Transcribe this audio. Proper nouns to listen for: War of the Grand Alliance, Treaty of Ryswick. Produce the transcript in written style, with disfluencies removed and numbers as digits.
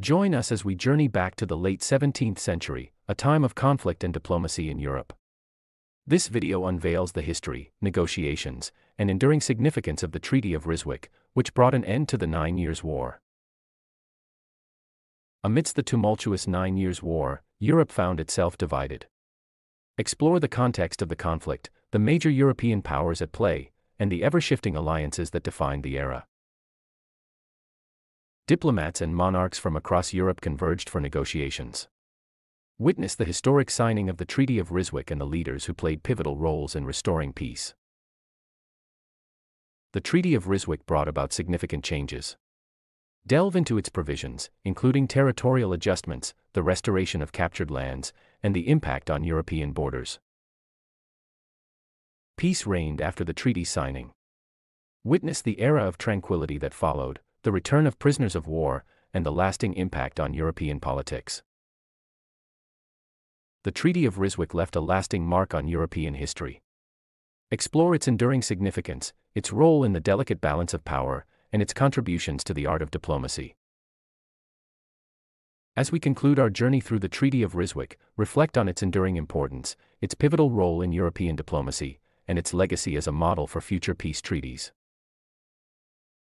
Join us as we journey back to the late 17th century, a time of conflict and diplomacy in Europe. This video unveils the history, negotiations, and enduring significance of the Treaty of Ryswick, which brought an end to the 9 Years' War. Amidst the tumultuous 9 Years' War, Europe found itself divided. Explore the context of the conflict, the major European powers at play, and the ever-shifting alliances that defined the era. Diplomats and monarchs from across Europe converged for negotiations. Witness the historic signing of the Treaty of Ryswick and the leaders who played pivotal roles in restoring peace. The Treaty of Ryswick brought about significant changes. Delve into its provisions, including territorial adjustments, the restoration of captured lands, and the impact on European borders. Peace reigned after the treaty signing. Witness the era of tranquility that followed, the return of prisoners of war, and the lasting impact on European politics. The Treaty of Ryswick left a lasting mark on European history. Explore its enduring significance, its role in the delicate balance of power, and its contributions to the art of diplomacy. As we conclude our journey through the Treaty of Ryswick, reflect on its enduring importance, its pivotal role in European diplomacy, and its legacy as a model for future peace treaties.